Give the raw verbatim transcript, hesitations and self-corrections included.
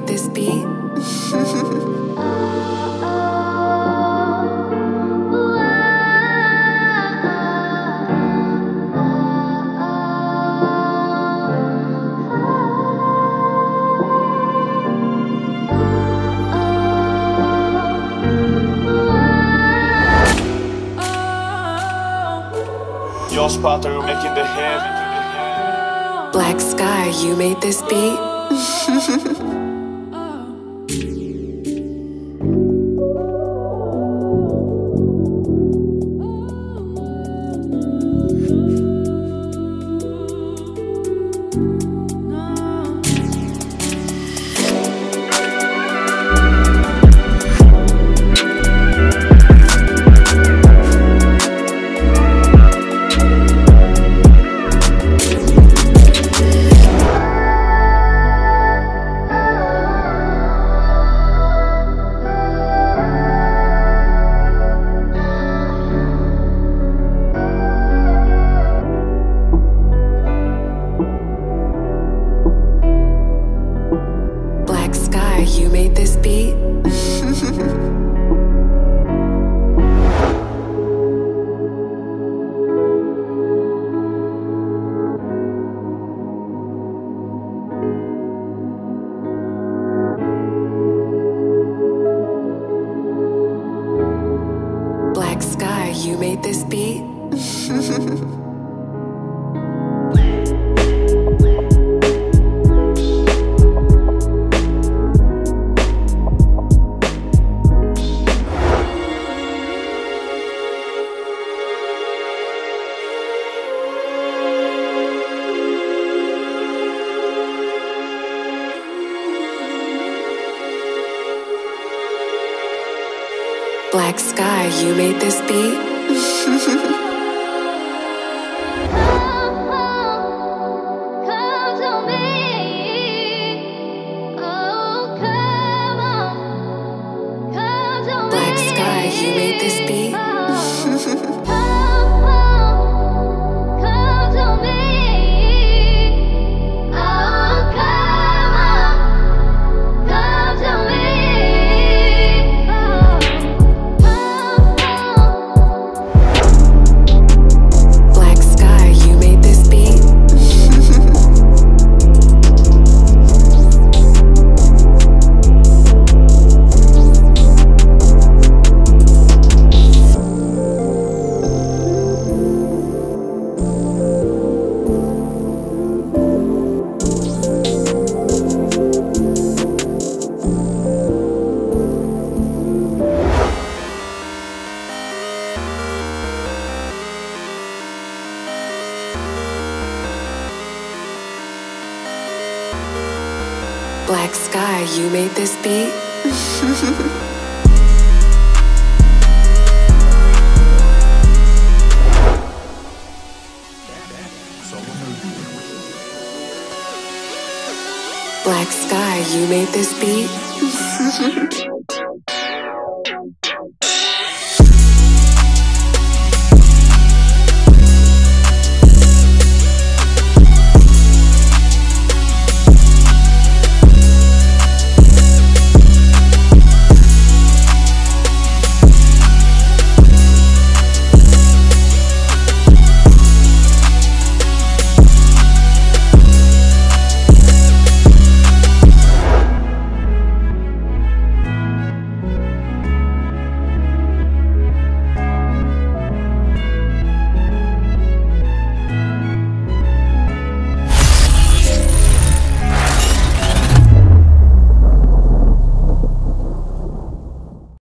made this beat. Spotter, you're making the head. Black Sky, you made this beat. You made this beat. Black Sky, you made this beat. Black Sky, you made this beat. Black Sky, you made this beat. Black Sky, you made this beat.